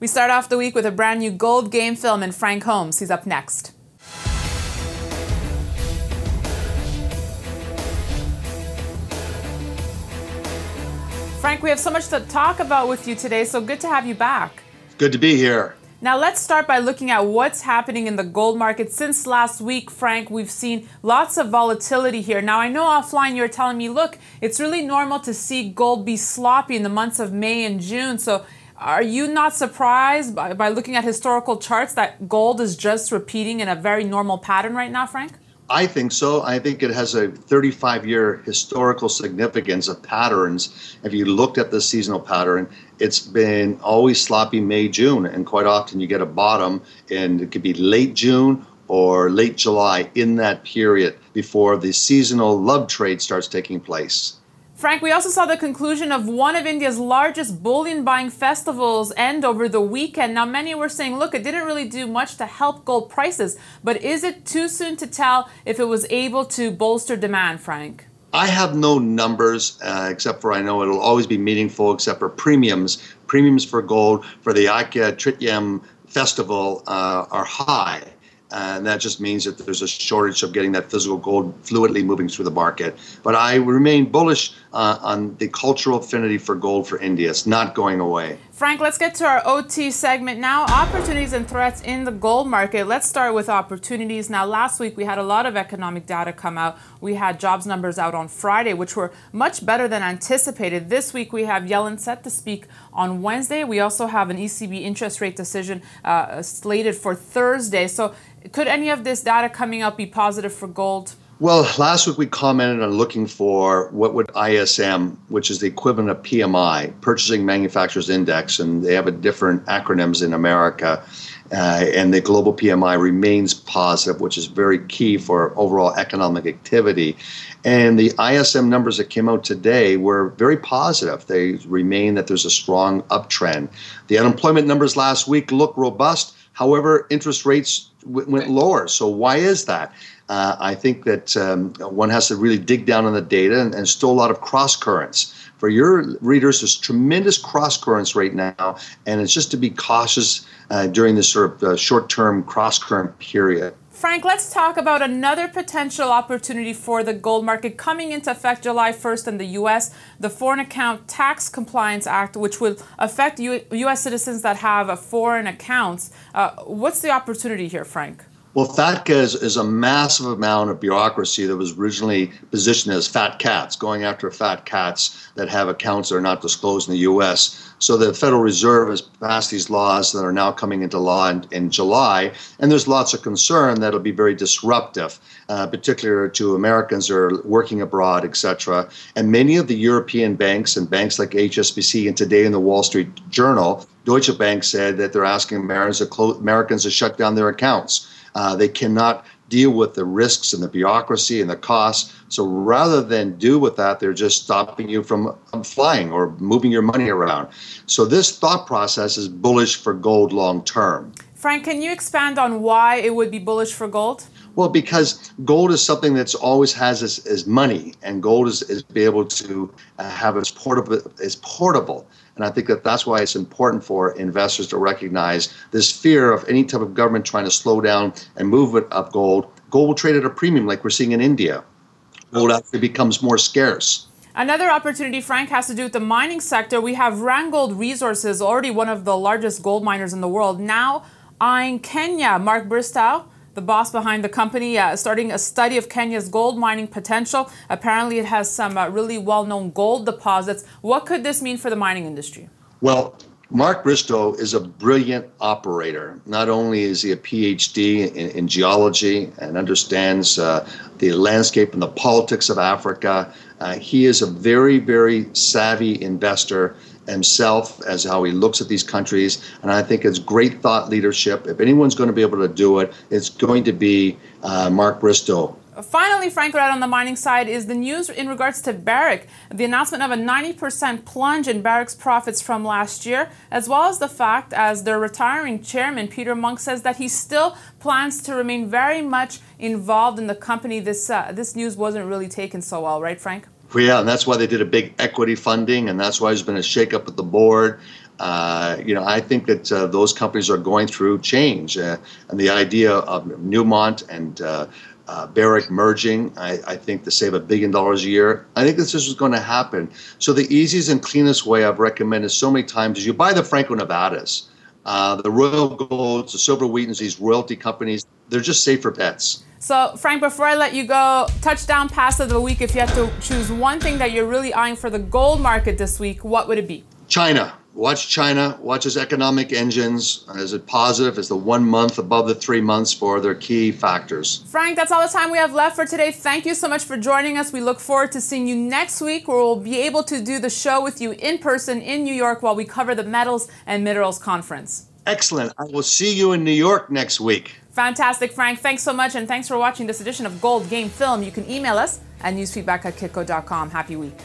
We start off the week with a brand new gold game film and Frank Holmes. He's up next. Frank, we have so much to talk about with you today, so good to have you back. It's good to be here. Now let's start by looking at what's happening in the gold market. Since last week, Frank, we've seen lots of volatility here. Now I know offline you were telling me, look, it's really normal to see gold be sloppy in the months of May and June. So are you not surprised by looking at historical charts that gold is just repeating in a very normal pattern right now, Frank? I think so. I think it has a 35-year historical significance of patterns. If you looked at the seasonal pattern, it's been always sloppy May, June, and quite often you get a bottom, and it could be late June or late July in that period before the seasonal love trade starts taking place. Frank, we also saw the conclusion of one of India's largest bullion buying festivals end over the weekend. Now, many were saying, look, it didn't really do much to help gold prices, but is it too soon to tell if it was able to bolster demand, Frank? I have no numbers, except for I know it'll always be meaningful, except for premiums. Premiums for gold for the Akshaya Tritiya festival are high. And that just means that there's a shortage of getting that physical gold fluidly moving through the market. But I remain bullish on the cultural affinity for gold for India. It's not going away. Frank, let's get to our OT segment now. Opportunities and threats in the gold market. Let's start with opportunities. Now, last week we had a lot of economic data come out. We had jobs numbers out on Friday, which were much better than anticipated. This week we have Yellen set to speak on Wednesday. We also have an ECB interest rate decision slated for Thursday. So could any of this data coming up be positive for gold? Well, last week we commented on looking for what would ISM, which is the equivalent of PMI, Purchasing Manufacturers Index, and they have a different acronyms in America, and the global PMI remains positive, which is very key for overall economic activity. And the ISM numbers that came out today were very positive. They remain that there's a strong uptrend. The unemployment numbers last week look robust. However, interest rates went lower. So why is that? I think that one has to really dig down on the data, and still a lot of cross currents. For your readers, there's tremendous cross currents right now, and it's just to be cautious during this sort of short-term cross current period. Frank, let's talk about another potential opportunity for the gold market coming into effect July 1st in the U.S., the Foreign Account Tax Compliance Act, which will affect U.S. citizens that have foreign accounts. What's the opportunity here, Frank? Well, FATCA is a massive amount of bureaucracy that was originally positioned as fat cats, going after fat cats that have accounts that are not disclosed in the U.S. So the Federal Reserve has passed these laws that are now coming into law in July, and there's lots of concern that it'll be very disruptive, particularly to Americans who are working abroad, etc. And many of the European banks and banks like HSBC, and today in the Wall Street Journal, Deutsche Bank said that they're asking Americans to shut down their accounts. They cannot deal with the risks and the bureaucracy and the costs. So rather than deal with that, they're just stopping you from flying or moving your money around. So this thought process is bullish for gold long term. Frank, can you expand on why it would be bullish for gold? Well, because gold is something that's always has as money, and gold is be able to have as portable. And I think that that's why it's important for investors to recognize this fear of any type of government trying to slow down and movement of gold. Gold will trade at a premium like we're seeing in India. Gold actually becomes more scarce. Another opportunity, Frank, has to do with the mining sector. We have Randgold Resources, already one of the largest gold miners in the world, now eyeing Kenya. Mark Bristow, the boss behind the company, starting a study of Kenya's gold mining potential. Apparently, it has some really well-known gold deposits. What could this mean for the mining industry? Well, Mark Bristow is a brilliant operator. Not only is he a PhD in geology and understands the landscape and the politics of Africa, he is a very, very savvy investor himself as how he looks at these countries. And I think it's great thought leadership. If anyone's going to be able to do it, it's going to be Mark Bristow. Finally, Frank, right on the mining side is the news in regards to Barrick, the announcement of a 90% plunge in Barrick's profits from last year, as well as the fact as their retiring chairman, Peter Monk, says that he still plans to remain very much involved in the company. This news wasn't really taken so well, right, Frank? Yeah, and that's why they did a big equity funding, and that's why there's been a shakeup at the board. I think that those companies are going through change, and the idea of Newmont and Barrick merging, I think to save $1 billion a year, I think this is going to happen. So the easiest and cleanest way I've recommended so many times is you buy the Franco-Nevadas, the Royal Golds, the Silver Wheatons, these royalty companies. They're just safer bets. So, Frank, before I let you go, touchdown pass of the week. If you have to choose one thing that you're really eyeing for the gold market this week, what would it be? China. Watch China, watch its economic engines. Is it positive? Is the 1 month above the 3 months for their key factors? Frank, that's all the time we have left for today. Thank you so much for joining us. We look forward to seeing you next week, where we'll be able to do the show with you in person in New York while we cover the Metals and Minerals Conference. Excellent. I will see you in New York next week. Fantastic, Frank. Thanks so much, and thanks for watching this edition of Gold Game Film. You can email us at newsfeedback@kitco.com. Happy week.